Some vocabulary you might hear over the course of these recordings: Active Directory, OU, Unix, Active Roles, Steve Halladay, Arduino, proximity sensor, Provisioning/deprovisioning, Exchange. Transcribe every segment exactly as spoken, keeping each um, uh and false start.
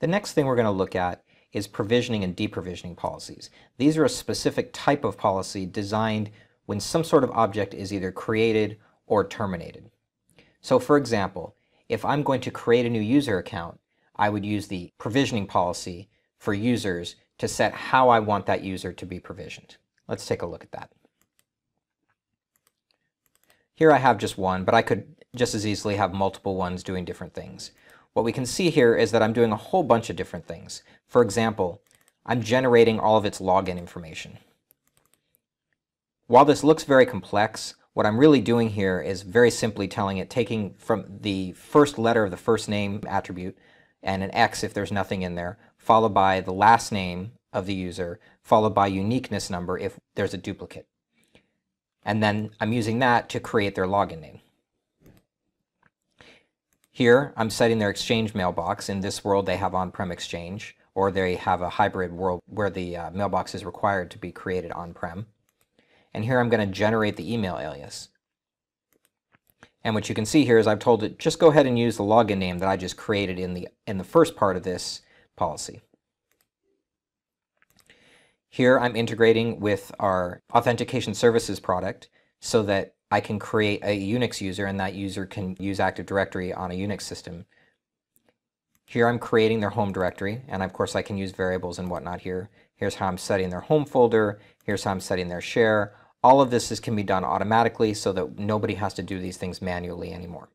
The next thing we're going to look at is provisioning and deprovisioning policies. These are a specific type of policy designed when some sort of object is either created or terminated. So for example, if I'm going to create a new user account, I would use the provisioning policy for users to set how I want that user to be provisioned. Let's take a look at that. Here I have just one, but I could just as easily have multiple ones doing different things. What we can see here is that I'm doing a whole bunch of different things. For example, I'm generating all of its login information. While this looks very complex, what I'm really doing here is very simply telling it, taking from the first letter of the first name attribute and an X if there's nothing in there, followed by the last name of the user, followed by uniqueness number if there's a duplicate. And then I'm using that to create their login name. Here I'm setting their Exchange mailbox. In this world they have on-prem Exchange, or they have a hybrid world where the uh, mailbox is required to be created on-prem. And here I'm going to generate the email alias. And what you can see here is I've told it just go ahead and use the login name that I just created in the, in the first part of this policy. Here I'm integrating with our authentication services product so that I can create a Unix user and that user can use Active Directory on a Unix system. Here I'm creating their home directory, and of course I can use variables and whatnot here. Here's how I'm setting their home folder. Here's how I'm setting their share. All of this is, can be done automatically so that nobody has to do these things manually anymore.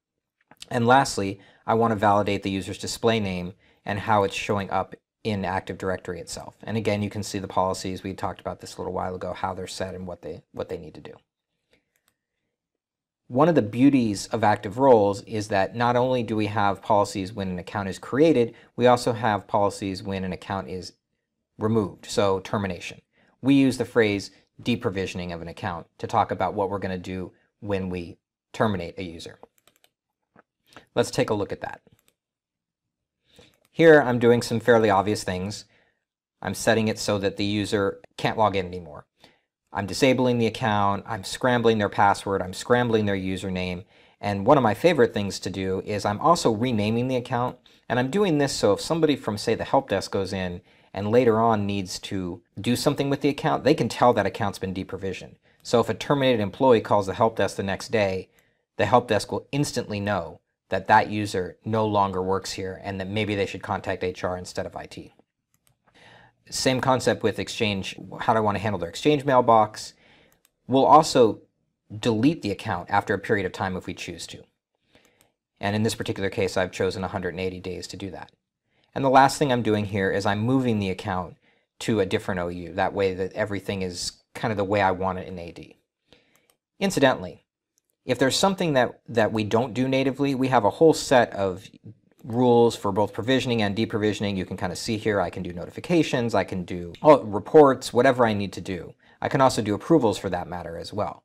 And lastly, I want to validate the user's display name and how it's showing up in Active Directory itself. And again, you can see the policies. We talked about this a little while ago, how they're set and what they, what they need to do. One of the beauties of Active Roles is that not only do we have policies when an account is created, we also have policies when an account is removed, so termination. We use the phrase deprovisioning of an account to talk about what we're going to do when we terminate a user. Let's take a look at that. Here I'm doing some fairly obvious things. I'm setting it so that the user can't log in anymore. I'm disabling the account, I'm scrambling their password, I'm scrambling their username, and one of my favorite things to do is I'm also renaming the account, and I'm doing this so if somebody from, say, the help desk goes in and later on needs to do something with the account, they can tell that account's been deprovisioned. So if a terminated employee calls the help desk the next day, the help desk will instantly know that that user no longer works here and that maybe they should contact H R instead of I T. Same concept with Exchange. How do I want to handle their Exchange mailbox? We'll also delete the account after a period of time if we choose to. And in this particular case, I've chosen one hundred eighty days to do that. And the last thing I'm doing here is I'm moving the account to a different O U. That way that everything is kind of the way I want it in A D. Incidentally, if there's something that, that we don't do natively, we have a whole set of rules for both provisioning and deprovisioning. You can kind of see here, I can do notifications, I can do reports, whatever I need to do. I can also do approvals for that matter as well.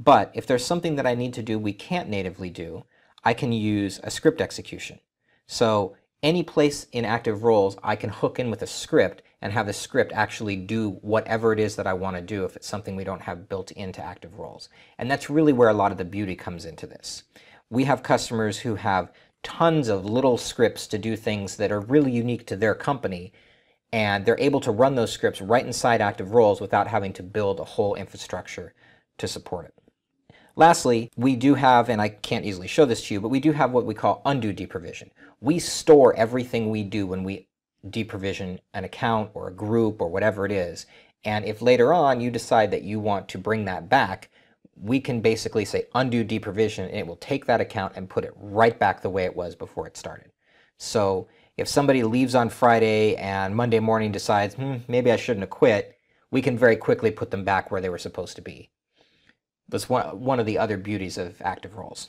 But if there's something that I need to do we can't natively do, I can use a script execution. So any place in Active Roles, I can hook in with a script and have the script actually do whatever it is that I want to do if it's something we don't have built into Active Roles. And that's really where a lot of the beauty comes into this. We have customers who have tons of little scripts to do things that are really unique to their company, and they're able to run those scripts right inside Active Roles without having to build a whole infrastructure to support it. Lastly, we do have, and I can't easily show this to you, but we do have what we call undo deprovision. We store everything we do when we deprovision an account or a group or whatever it is, and if later on you decide that you want to bring that back, we can basically say undo deprovision, and it will take that account and put it right back the way it was before it started. So if somebody leaves on Friday and Monday morning decides, hmm, maybe I shouldn't have quit, we can very quickly put them back where they were supposed to be. That's one of the other beauties of Active Roles.